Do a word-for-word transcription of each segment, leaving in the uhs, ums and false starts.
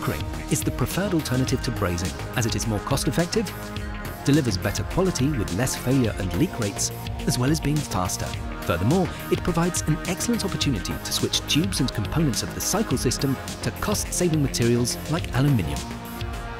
Lokring is the preferred alternative to brazing, as it is more cost-effective, delivers better quality with less failure and leak rates, as well as being faster. Furthermore, it provides an excellent opportunity to switch tubes and components of the cycle system to cost-saving materials like aluminium.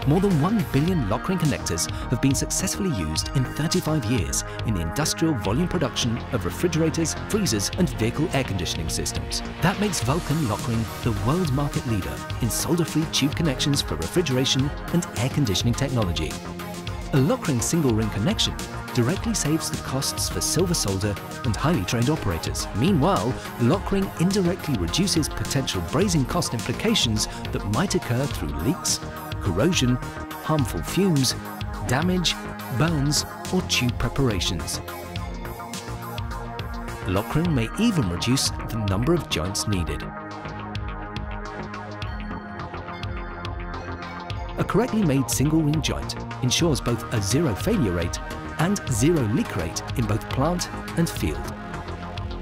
More than one billion Lokring connectors have been successfully used in thirty-five years in the industrial volume production of refrigerators, freezers and vehicle air conditioning systems. That makes Vulkan Lokring the world market leader in solder-free tube connections for refrigeration and air conditioning technology. A Lokring single ring connection directly saves the costs for silver solder and highly trained operators. Meanwhile, Lokring indirectly reduces potential brazing cost implications that might occur through leaks, corrosion, harmful fumes, damage, burns, or tube preparations. Lokring may even reduce the number of joints needed. A correctly made single ring joint ensures both a zero failure rate and zero leak rate in both plant and field.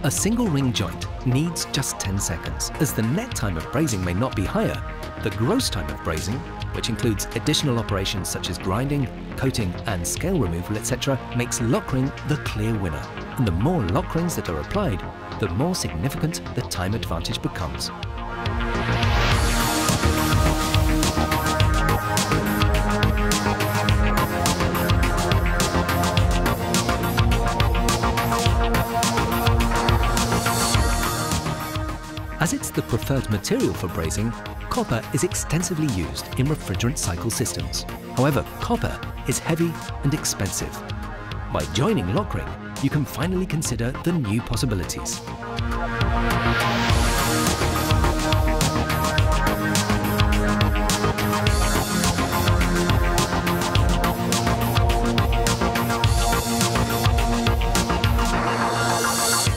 A single ring joint needs just ten seconds. As the net time of brazing may not be higher, the gross time of brazing, which includes additional operations such as grinding, coating and scale removal, et cetera, makes Lokring the clear winner. And the more Lokrings that are applied, the more significant the time advantage becomes. As it's the preferred material for brazing, copper is extensively used in refrigerant cycle systems. However, copper is heavy and expensive. By joining Lokring, you can finally consider the new possibilities.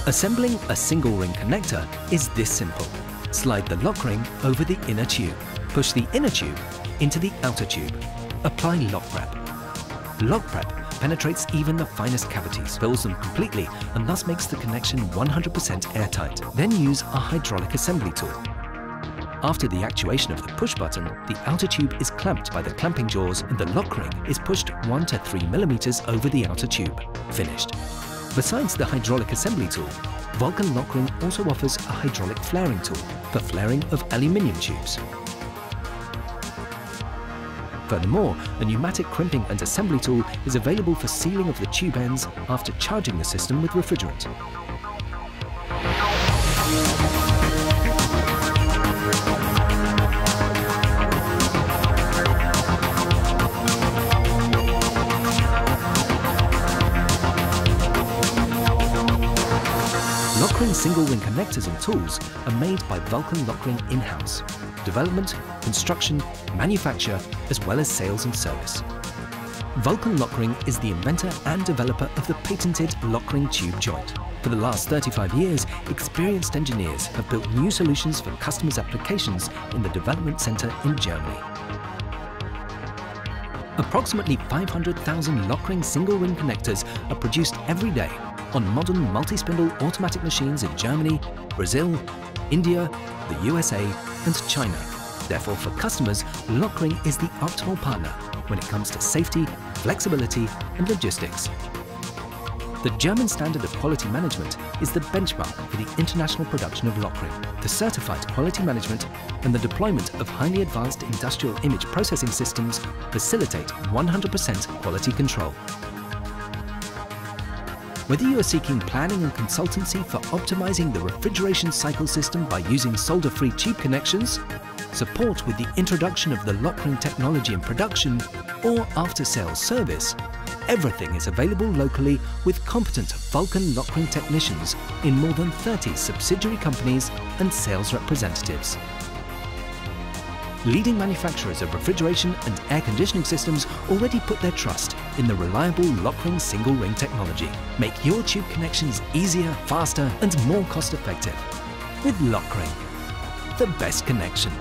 Assembling a single ring connector is this simple. Slide the Lokring over the inner tube. Push the inner tube into the outer tube. Apply lock prep. Lock prep penetrates even the finest cavities, fills them completely, and thus makes the connection one hundred percent airtight. Then use our hydraulic assembly tool. After the actuation of the push button, the outer tube is clamped by the clamping jaws and the Lokring is pushed one to three millimeters over the outer tube. Finished. Besides the hydraulic assembly tool, Vulkan Lokring also offers a hydraulic flaring tool for flaring of aluminium tubes. Furthermore, a pneumatic crimping and assembly tool is available for sealing of the tube ends after charging the system with refrigerant. Lokring single ring connectors and tools are made by Vulkan Lokring in-house. Development, construction, manufacture, as well as sales and service. Vulkan Lokring is the inventor and developer of the patented Lokring tube joint. For the last thirty-five years, experienced engineers have built new solutions for customers' applications in the development center in Germany. Approximately five hundred thousand Lokring single ring connectors are produced every day on modern multi-spindle automatic machines in Germany, Brazil, India, the U S A and China. Therefore, for customers, Lokring is the optimal partner when it comes to safety, flexibility and logistics. The German standard of quality management is the benchmark for the international production of Lokring. The certified quality management and the deployment of highly advanced industrial image processing systems facilitate one hundred percent quality control. Whether you are seeking planning and consultancy for optimizing the refrigeration cycle system by using solder-free tube connections, support with the introduction of the Lokring technology in production, or after-sales service, everything is available locally with competent Vulkan Lokring technicians in more than thirty subsidiary companies and sales representatives. Leading manufacturers of refrigeration and air conditioning systems already put their trust in the reliable Lokring single ring technology. Make your tube connections easier, faster and more cost effective with Lokring, the best connection.